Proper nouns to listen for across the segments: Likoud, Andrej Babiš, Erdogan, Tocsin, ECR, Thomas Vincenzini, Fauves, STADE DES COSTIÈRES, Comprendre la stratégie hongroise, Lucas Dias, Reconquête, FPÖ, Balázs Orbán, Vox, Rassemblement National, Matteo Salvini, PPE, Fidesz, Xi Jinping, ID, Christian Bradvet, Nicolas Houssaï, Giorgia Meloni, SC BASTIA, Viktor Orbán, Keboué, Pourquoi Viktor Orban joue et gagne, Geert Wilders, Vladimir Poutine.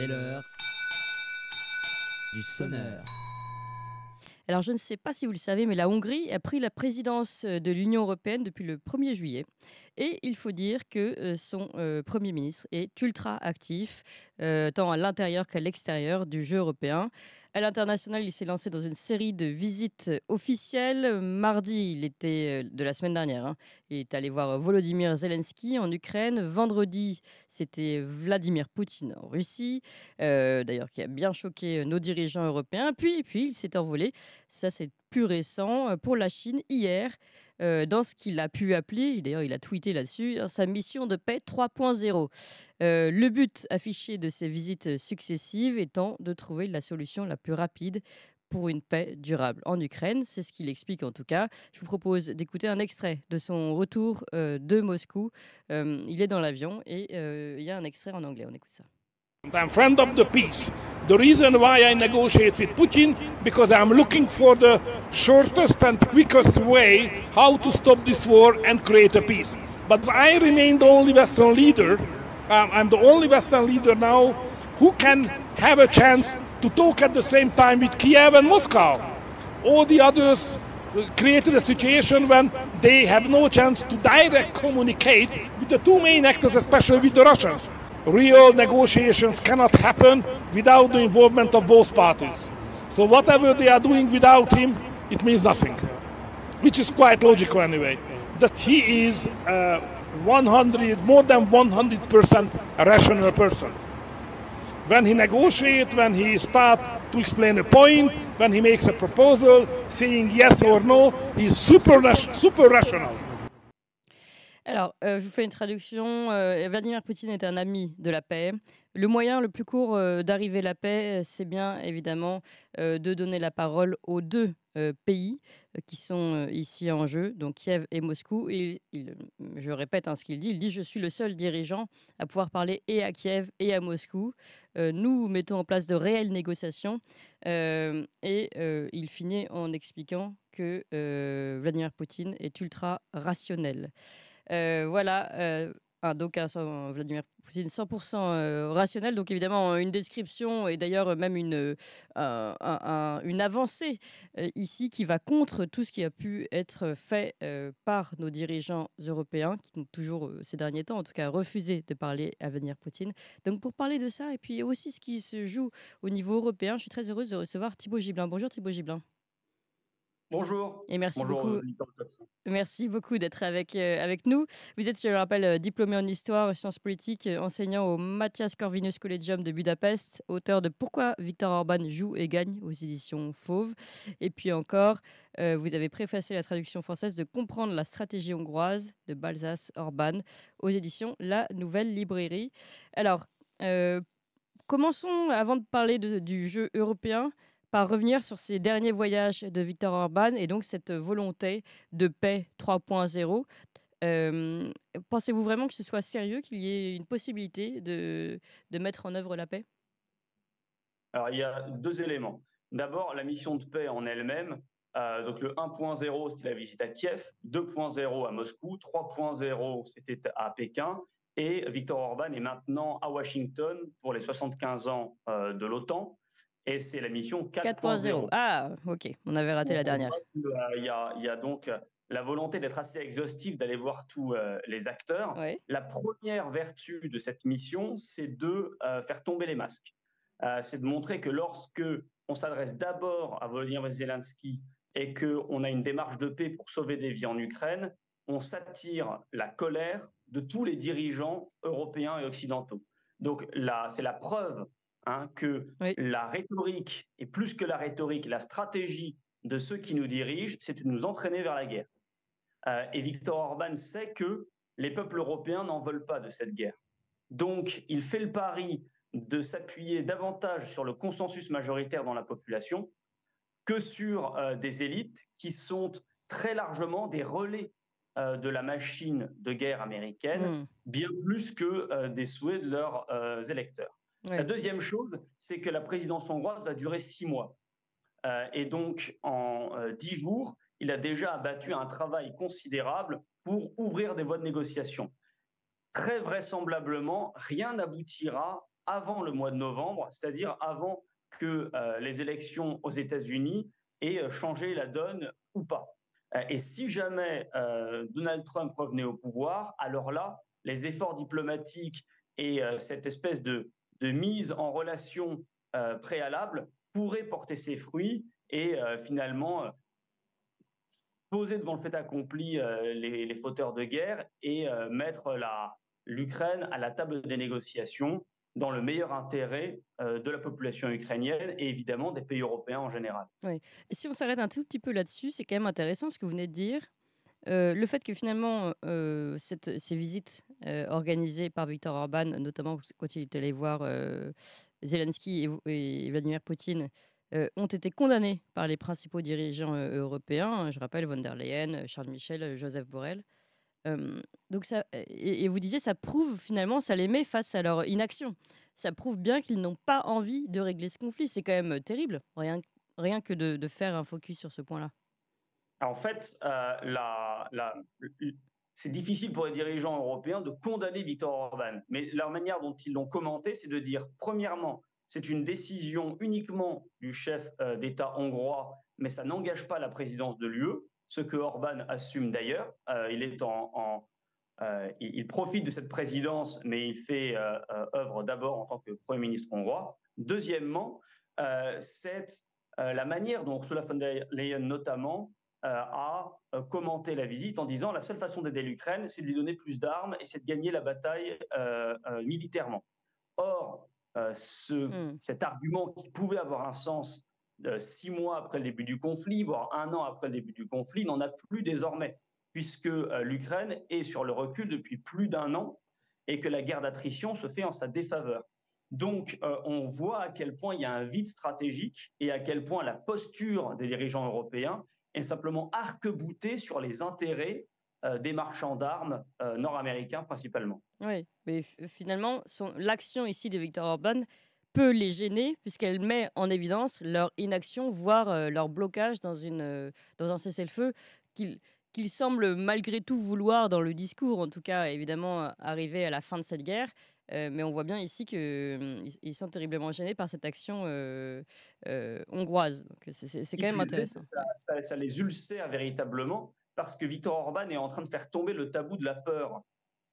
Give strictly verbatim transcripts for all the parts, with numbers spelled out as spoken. C'est l'heure du sonneur. Alors je ne sais pas si vous le savez, mais la Hongrie a pris la présidence de l'Union européenne depuis le premier juillet. Et il faut dire que son euh, Premier ministre est ultra actif, euh, tant à l'intérieur qu'à l'extérieur du jeu européen. À l'international, il s'est lancé dans une série de visites officielles. Mardi, il était de la semaine dernière, hein, il est allé voir Volodymyr Zelensky en Ukraine. Vendredi, c'était Vladimir Poutine en Russie, euh, d'ailleurs qui a bien choqué nos dirigeants européens. Puis, puis il s'est envolé, ça c'est plus récent, pour la Chine hier, euh, dans ce qu'il a pu appeler, d'ailleurs il a tweeté là-dessus, hein, sa mission de paix trois point zéro. Euh, le but affiché de ces visites successives étant de trouver la solution la plus rapide pour une paix durable en Ukraine. C'est ce qu'il explique en tout cas. Je vous propose d'écouter un extrait de son retour euh, de Moscou. Euh, il est dans l'avion et euh, il y a un extrait en anglais, on écoute ça. I'm friend of the peace. The reason why I negotiate with Putin because I'm looking for the shortest and quickest way how to stop this war and create a peace. But I remain the only Western leader. Um, I'm the only Western leader now who can have a chance to talk at the same time with Kiev and Moscow. All the others created a situation when they have no chance to direct communicate with the two main actors, especially with the Russians. Real negotiations cannot happen without the involvement of both parties. So whatever they are doing without him, it means nothing, which is quite logical anyway. That he is uh, one hundred, more than one hundred percent a rational person. When he negotiates, when he starts to explain a point, when he makes a proposal, saying yes or no, he's super, super rational. Alors, euh, je vous fais une traduction. Euh, Vladimir Poutine est un ami de la paix. Le moyen le plus court euh, d'arriver à la paix, c'est bien évidemment euh, de donner la parole aux deux euh, pays euh, qui sont euh, ici en jeu, donc Kiev et Moscou. Et il, il, je répète hein, ce qu'il dit. Il dit « Je suis le seul dirigeant à pouvoir parler et à Kiev et à Moscou. Euh, nous mettons en place de réelles négociations. Euh, » Et euh, il finit en expliquant que euh, Vladimir Poutine est ultra rationnel. Euh, voilà, euh, un, donc un, un Vladimir Poutine cent pour cent euh, rationnel, donc évidemment une description et d'ailleurs même une, euh, un, un, une avancée euh, ici qui va contre tout ce qui a pu être fait euh, par nos dirigeants européens qui ont toujours, euh, ces derniers temps en tout cas, refusé de parler à Vladimir Poutine. Donc pour parler de ça et puis aussi ce qui se joue au niveau européen, je suis très heureuse de recevoir Thibaud Gibelin. Bonjour Thibaud Gibelin. Bonjour. Et merci Bonjour beaucoup. Merci beaucoup d'être avec, euh, avec nous. Vous êtes, je le rappelle, diplômé en histoire, sciences politiques, enseignant au Matthias Corvinus Collegium de Budapest, auteur de Pourquoi Viktor Orban joue et gagne aux éditions Fauve. Et puis encore, euh, vous avez préfacé la traduction française de Comprendre la stratégie hongroise de Balzas Orban aux éditions La Nouvelle Librairie. Alors, euh, commençons avant de parler de, du jeu européen. Par revenir sur ces derniers voyages de Viktor Orban et donc cette volonté de paix trois point zéro. Euh, pensez-vous vraiment que ce soit sérieux, qu'il y ait une possibilité de, de mettre en œuvre la paix? Alors, il y a deux éléments. D'abord, la mission de paix en elle-même. Euh, donc le un point zéro, c'était la visite à Kiev, deux point zéro à Moscou, trois point zéro, c'était à Pékin. Et Viktor Orban est maintenant à Washington pour les soixante-quinze ans euh, de l'OTAN. Et c'est la mission quatre point zéro. Ah, ok, on avait raté donc, la dernière. Il y, y a donc la volonté d'être assez exhaustive, d'aller voir tous euh, les acteurs. Oui. La première vertu de cette mission, c'est de euh, faire tomber les masques. Euh, c'est de montrer que lorsque on s'adresse d'abord à Volodymyr Zelensky et qu'on a une démarche de paix pour sauver des vies en Ukraine, on s'attire la colère de tous les dirigeants européens et occidentaux. Donc là, c'est la preuve Hein, que oui. la rhétorique, et plus que la rhétorique, la stratégie de ceux qui nous dirigent, c'est de nous entraîner vers la guerre. Euh, et Viktor Orban sait que les peuples européens n'en veulent pas de cette guerre. Donc, il fait le pari de s'appuyer davantage sur le consensus majoritaire dans la population que sur euh, des élites qui sont très largement des relais euh, de la machine de guerre américaine, mmh. bien plus que euh, des souhaits de leurs euh, électeurs. Oui. La deuxième chose, c'est que la présidence hongroise va durer six mois. Euh, et donc, en euh, dix jours, il a déjà abattu un travail considérable pour ouvrir des voies de négociation. Très vraisemblablement, rien n'aboutira avant le mois de novembre, c'est-à-dire avant que euh, les élections aux États-Unis aient changé la donne ou pas. Et si jamais euh, Donald Trump revenait au pouvoir, alors là, les efforts diplomatiques et euh, cette espèce de, de mise en relation euh, préalable pourraient porter ses fruits et euh, finalement euh, poser devant le fait accompli euh, les, les fauteurs de guerre et euh, mettre la, l'Ukraine à la table des négociations dans le meilleur intérêt euh, de la population ukrainienne et évidemment des pays européens en général. Oui. Et si on s'arrête un tout petit peu là-dessus, c'est quand même intéressant ce que vous venez de dire. Euh, le fait que finalement, euh, cette, ces visites euh, organisées par Viktor Orban, notamment quand il est allé voir euh, Zelensky et, et Vladimir Poutine, euh, ont été condamnées par les principaux dirigeants euh, européens. Je rappelle von der Leyen, Charles Michel, Joseph Borrell. Euh, donc ça, et, et vous disiez, ça prouve finalement, ça les met face à leur inaction. Ça prouve bien qu'ils n'ont pas envie de régler ce conflit. C'est quand même terrible, rien, rien que de, de faire un focus sur ce point-là. En fait, euh, la, la, c'est difficile pour les dirigeants européens de condamner Viktor Orban. Mais la manière dont ils l'ont commenté, c'est de dire, premièrement, c'est une décision uniquement du chef euh, d'État hongrois, mais ça n'engage pas la présidence de l'U E. Ce que Orban assume d'ailleurs, euh, il est en, en euh, il, il profite de cette présidence, mais il fait euh, euh, œuvre d'abord en tant que Premier ministre hongrois. Deuxièmement, euh, c'est euh, la manière dont Ursula von der Leyen notamment euh, a commenté la visite en disant la seule façon d'aider l'Ukraine, c'est de lui donner plus d'armes et c'est de gagner la bataille euh, euh, militairement. Or, euh, ce, mmh. cet argument qui pouvait avoir un sens six mois après le début du conflit, voire un an après le début du conflit, n'en a plus désormais, puisque l'Ukraine est sur le recul depuis plus d'un an et que la guerre d'attrition se fait en sa défaveur. Donc, euh, on voit à quel point il y a un vide stratégique et à quel point la posture des dirigeants européens est simplement arc-boutée sur les intérêts euh, des marchands d'armes euh, nord-américains principalement. Oui, mais finalement, son, l'action ici de Viktor Orban peut les gêner puisqu'elle met en évidence leur inaction, voire euh, leur blocage dans, une, euh, dans un cessez-le-feu qu'ils qu'il semblent malgré tout vouloir dans le discours, en tout cas évidemment arriver à la fin de cette guerre. Euh, mais on voit bien ici qu'ils euh, ils sont terriblement gênés par cette action euh, euh, hongroise. Donc c'est, c'est, c'est quand même intéressant. Ça, ça, ça les ulcère véritablement parce que Viktor Orban est en train de faire tomber le tabou de la peur.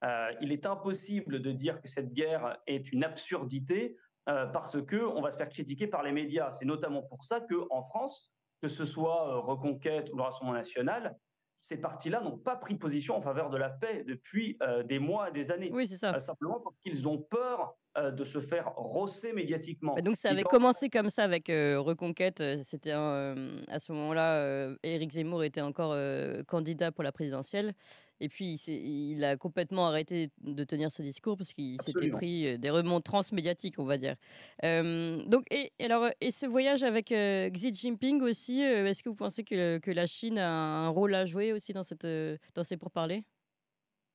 Euh, il est impossible de dire que cette guerre est une absurdité Euh, parce qu'on va se faire critiquer par les médias. C'est notamment pour ça qu'en France, que ce soit euh, Reconquête ou le Rassemblement National, ces partis-là n'ont pas pris position en faveur de la paix depuis euh, des mois et des années. Oui, c'est ça. Euh, simplement parce qu'ils ont peur euh, de se faire rosser médiatiquement. Bah donc ça avait commencé comme ça avec euh, Reconquête. C'était un, euh, à ce moment-là, euh, Éric Zemmour était encore euh, candidat pour la présidentielle. Et puis, il, il a complètement arrêté de tenir ce discours parce qu'il s'était pris des remontrances médiatiques, on va dire. Euh, donc, et, alors, et ce voyage avec euh, Xi Jinping aussi, euh, est-ce que vous pensez que, que la Chine a un rôle à jouer aussi dans, cette, euh, dans ces pourparlers?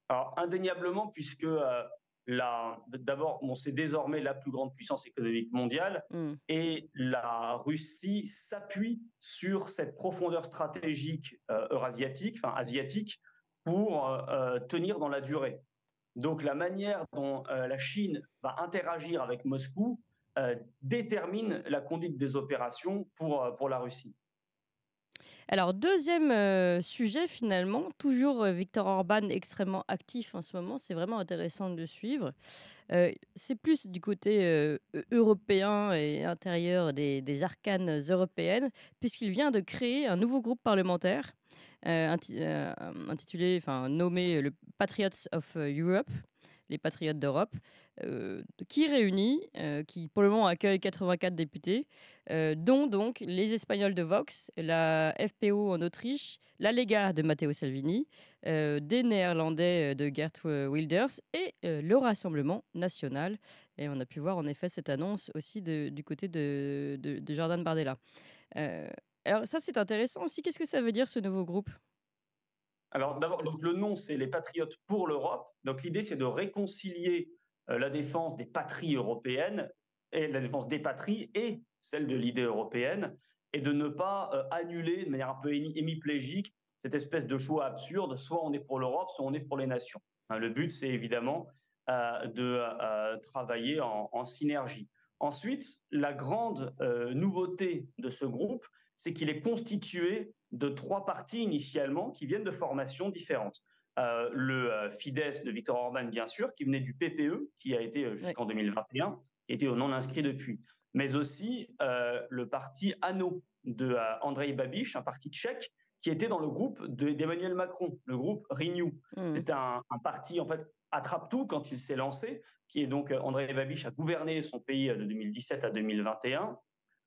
Alors, indéniablement, puisque euh, la, d'abord, bon, c'est désormais la plus grande puissance économique mondiale mmh. et la Russie s'appuie sur cette profondeur stratégique euh, eurasiatique, enfin asiatique, pour euh, tenir dans la durée. Donc la manière dont euh, la Chine va interagir avec Moscou euh, détermine la conduite des opérations pour, euh, pour la Russie. Alors deuxième euh, sujet finalement, toujours euh, Viktor Orban extrêmement actif en ce moment, c'est vraiment intéressant de le suivre. Euh, c'est plus du côté euh, européen et intérieur des, des arcanes européennes puisqu'il vient de créer un nouveau groupe parlementaire Euh, intitulé, enfin nommé le Patriots of Europe, les Patriotes d'Europe, euh, qui réunit, euh, qui pour le moment accueille quatre-vingt-quatre députés, euh, dont donc les Espagnols de Vox, la F P Ö en Autriche, la Lega de Matteo Salvini, euh, des Néerlandais de Geert Wilders et euh, le Rassemblement National. Et on a pu voir en effet cette annonce aussi de, du côté de, de, de Jordan Bardella. Euh, Alors ça, c'est intéressant aussi. Qu'est-ce que ça veut dire, ce nouveau groupe? Alors d'abord, donc, le nom, c'est les Patriotes pour l'Europe. Donc l'idée, c'est de réconcilier euh, la défense des patries européennes, et la défense des patries et celle de l'idée européenne, et de ne pas euh, annuler de manière un peu hémiplégique cette espèce de choix absurde, soit on est pour l'Europe, soit on est pour les nations. Hein, le but, c'est évidemment euh, de euh, travailler en, en synergie. Ensuite, la grande euh, nouveauté de ce groupe, c'est qu'il est constitué de trois partis initialement qui viennent de formations différentes. Euh, le euh, Fidesz de Viktor Orban, bien sûr, qui venait du P P E, qui a été euh, jusqu'en deux mille vingt et un, qui était au non-inscrit depuis. Mais aussi euh, le parti ANO de euh, Andrej Babiš, un parti tchèque, qui était dans le groupe de, d'Emmanuel Macron, le groupe Renew. Mmh. C'est un, un parti, en fait, attrape-tout quand il s'est lancé, qui est donc, Andrej Babiš a gouverné son pays de deux mille dix-sept à deux mille vingt et un.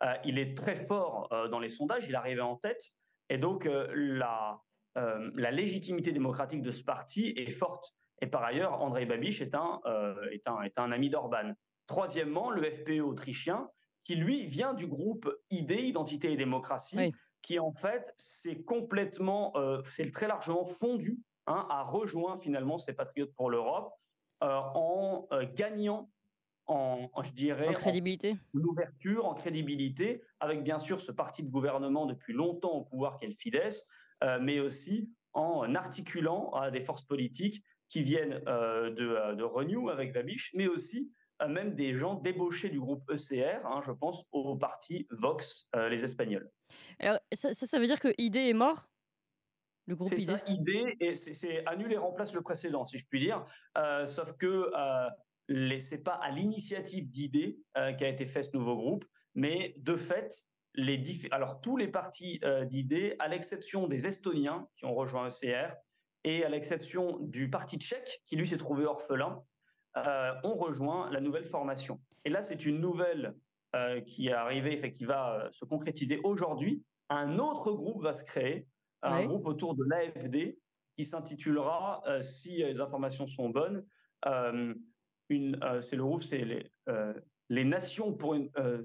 Euh, il est très fort euh, dans les sondages, il arrivait en tête, et donc euh, la... Euh, la légitimité démocratique de ce parti est forte. Et par ailleurs, Andrej Babiš est un, euh, est un, est un ami d'Orban. Troisièmement, le F P Ö autrichien, qui lui vient du groupe I D, Identité et Démocratie, oui. qui en fait s'est complètement, euh, s'est très largement fondu, hein, a rejoint finalement ces Patriotes pour l'Europe euh, en euh, gagnant en, en, je dirais, en crédibilité, en ouverture, en crédibilité, avec bien sûr ce parti de gouvernement depuis longtemps au pouvoir qu'est le Fidesz, Euh, mais aussi en articulant euh, des forces politiques qui viennent euh, de, euh, de Renew avec Babiš, mais aussi euh, même des gens débauchés du groupe E C R, hein, je pense au parti Vox, euh, les Espagnols. Alors, ça, ça, ça veut dire que I D est mort ? Le groupe c'est I D ? Ça, I D, et c'est, c'est annule et remplace le précédent, si je puis dire, euh, sauf que euh, les, c'est pas à l'initiative d'I D euh, qu'a été fait ce nouveau groupe, mais de fait... Les diff... Alors, tous les partis euh, d'I D, à l'exception des Estoniens qui ont rejoint E C R et à l'exception du parti tchèque qui, lui, s'est trouvé orphelin, euh, ont rejoint la nouvelle formation. Et là, c'est une nouvelle euh, qui est arrivée, fait, qui va euh, se concrétiser aujourd'hui. Un autre groupe va se créer, un oui. groupe autour de l'A F D qui s'intitulera, euh, si les informations sont bonnes, euh, une, euh, c'est le groupe, c'est les, euh, les Nations pour une, euh,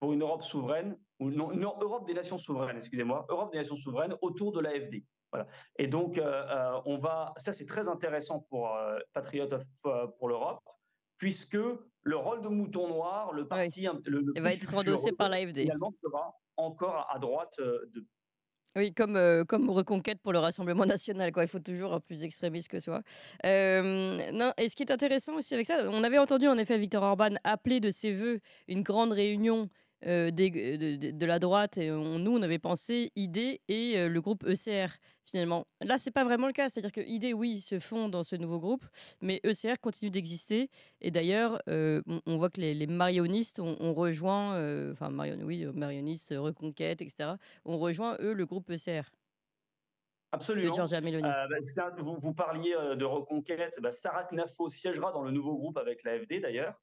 pour une Europe souveraine. Ou non, non, Europe des nations souveraines, excusez-moi, Europe des nations souveraines autour de l'A F D. Voilà. Et donc, euh, on va, ça c'est très intéressant pour euh, Patriots of, euh, pour l'Europe, puisque le rôle de mouton noir, le parti, oui. le, le il va être endossé par l'A F D. Finalement, sera encore à, à droite euh, de. Oui, comme, euh, comme reconquête pour le Rassemblement National, quoi. Il faut toujours plus extrémiste que soi. Euh, non, et ce qui est intéressant aussi avec ça, on avait entendu en effet Viktor Orban appeler de ses voeux une grande réunion. Euh, des, de, de la droite, et on, nous on avait pensé I D et euh, le groupe E C R finalement. Là c'est pas vraiment le cas, c'est-à-dire que I D oui se fond dans ce nouveau groupe, mais E C R continue d'exister, et d'ailleurs euh, on, on voit que les, les marionnistes ont on rejoint, euh, enfin marion, oui, marionnistes, Reconquête, et cetera, on rejoint eux le groupe E C R. Absolument. De Giorgia Meloni. Euh, ben, ça, vous, vous parliez euh, de Reconquête, ben, Sarah Knafo siégera dans le nouveau groupe avec l'A F D d'ailleurs.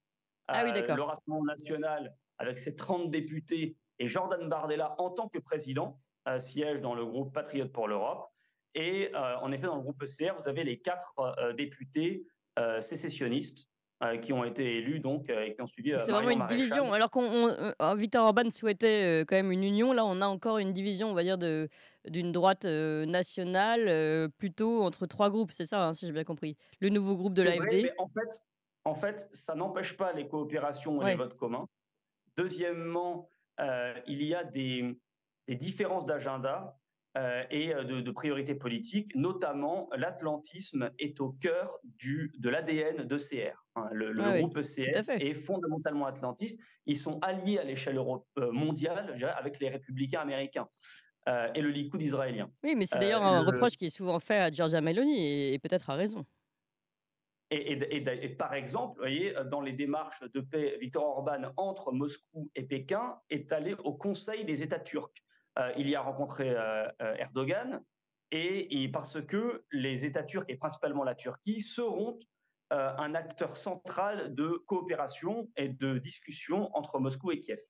Euh, ah oui, d'accord. Le Rassemblement National avec ses trente députés, et Jordan Bardella, en tant que président, euh, siège dans le groupe Patriotes pour l'Europe. Et euh, en effet, dans le groupe E C R, vous avez les quatre euh, députés euh, sécessionnistes euh, qui ont été élus donc, euh, et qui ont suivi euh, C'est Marion vraiment une Maréchal. Division. Alors que Viktor Orban souhaitait euh, quand même une union, là on a encore une division, on va dire, de, d'une droite euh, nationale, euh, plutôt entre trois groupes, c'est ça, hein, si j'ai bien compris. Le nouveau groupe de c'est l'A F D. Vrai, mais en fait, en fait, ça n'empêche pas les coopérations et ouais. les votes communs. Deuxièmement, euh, il y a des, des différences d'agenda euh, et de, de priorités politiques, notamment l'atlantisme est au cœur du, de l'A D N d'E C R. Hein, le le ah groupe oui, E C R est fondamentalement atlantiste. Ils sont alliés à l'échelle Europe, euh, mondiale, je dirais, avec les républicains américains euh, et le Likoud israélien. Oui, mais c'est d'ailleurs euh, un le... reproche qui est souvent fait à Giorgia Meloni, et, et peut-être à raison. Et, et, et, et par exemple, vous voyez, dans les démarches de paix, Viktor Orban entre Moscou et Pékin est allé au Conseil des États turcs. Euh, il y a rencontré euh, Erdogan, et, et parce que les États turcs, et principalement la Turquie, seront euh, un acteur central de coopération et de discussion entre Moscou et Kiev.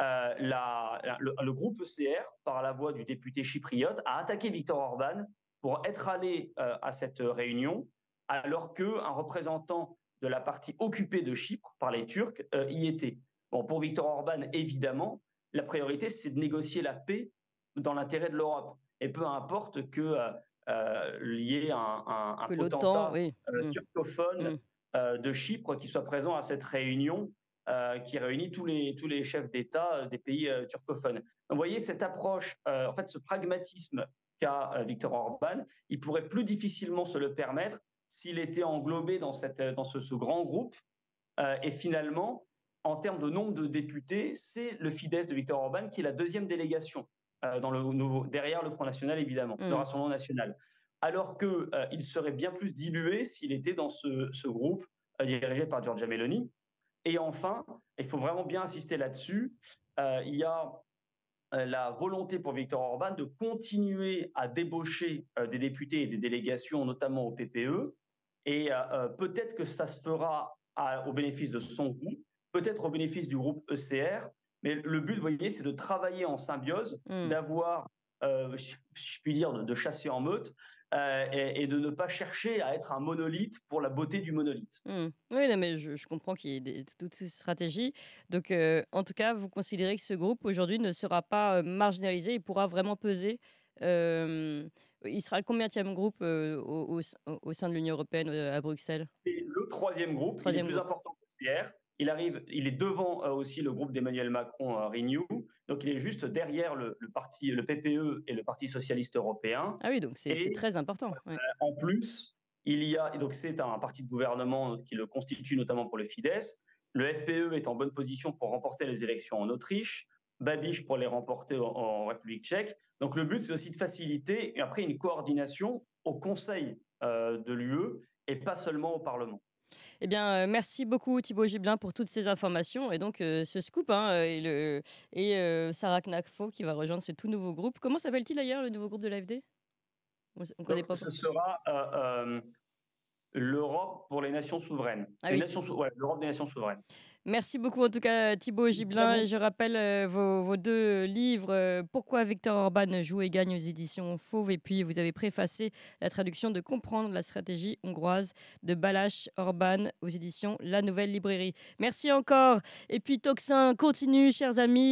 Euh, la, la, le, le groupe E C R, par la voix du député chypriote, a attaqué Viktor Orban pour être allé euh, à cette réunion, alors qu'un représentant de la partie occupée de Chypre par les Turcs euh, y était. Bon, pour Viktor Orban, évidemment, la priorité, c'est de négocier la paix dans l'intérêt de l'Europe. Et peu importe qu'il euh, euh, y ait un, un, un potentat oui. euh, mmh. turcophone mmh. Euh, de Chypre qui soit présent à cette réunion euh, qui réunit tous les, tous les chefs d'État des pays euh, turcophones. Donc, vous voyez, cette approche, euh, en fait, ce pragmatisme qu'a euh, Viktor Orban, il pourrait plus difficilement se le permettre s'il était englobé dans, cette, dans ce, ce grand groupe. Euh, et finalement, en termes de nombre de députés, c'est le Fidesz de Viktor Orban qui est la deuxième délégation euh, dans le nouveau, derrière le Front National, évidemment, mmh. le Rassemblement National. Alors qu'il euh, serait bien plus dilué s'il était dans ce, ce groupe euh, dirigé par Giorgia Meloni. Et enfin, il faut vraiment bien insister là-dessus, euh, il y a la volonté pour Viktor Orban de continuer à débaucher euh, des députés et des délégations, notamment au P P E, et euh, peut-être que ça se fera à, au bénéfice de son groupe, peut-être au bénéfice du groupe E C R, mais le but, vous voyez, c'est de travailler en symbiose, mmh. d'avoir, euh, je, je puis dire, de, de chasser en meute, Euh, et, et de ne pas chercher à être un monolithe pour la beauté du monolithe. Mmh. Oui, non, mais je, je comprends qu'il y ait des, toutes ces stratégies. Donc, euh, en tout cas, vous considérez que ce groupe, aujourd'hui, ne sera pas marginalisé, il pourra vraiment peser. Euh, il sera le combienième groupe euh, au, au, au sein de l'Union européenne euh, à Bruxelles? C'est le troisième groupe, troisième il est groupe. Plus important que l'E C R. Il arrive, il est devant euh, aussi le groupe d'Emmanuel Macron, euh, Renew. Donc, il est juste derrière le, le parti, le P P E et le Parti socialiste européen. Ah oui, donc c'est, et, c'est très important. Ouais. Euh, en plus, il y a donc c'est un, un parti de gouvernement qui le constitue notamment pour le Fidesz. Le F P E est en bonne position pour remporter les élections en Autriche. Babiš pour les remporter en, en République tchèque. Donc, le but, c'est aussi de faciliter et après une coordination au Conseil euh, de l'U E et pas seulement au Parlement. Eh bien, euh, merci beaucoup Thibaud Gibelin pour toutes ces informations et donc euh, ce scoop hein, et, le, et euh, Sarah Knafo qui va rejoindre ce tout nouveau groupe. Comment s'appelle-t-il d'ailleurs le nouveau groupe de l'A F D? On, on connaît donc, pas. Ce sera euh, euh, l'Europe pour les nations souveraines. Ah, les oui. nations, ouais, L'Europe des nations souveraines. Merci beaucoup en tout cas Thibaud Gibelin. Bon. Je rappelle euh, vos, vos deux livres euh, « Pourquoi Viktor Orban joue et gagne » aux éditions Fauve et puis vous avez préfacé la traduction de « Comprendre la stratégie hongroise » de Balázs Orbán aux éditions La Nouvelle Librairie. Merci encore et puis Tocsin continue chers amis.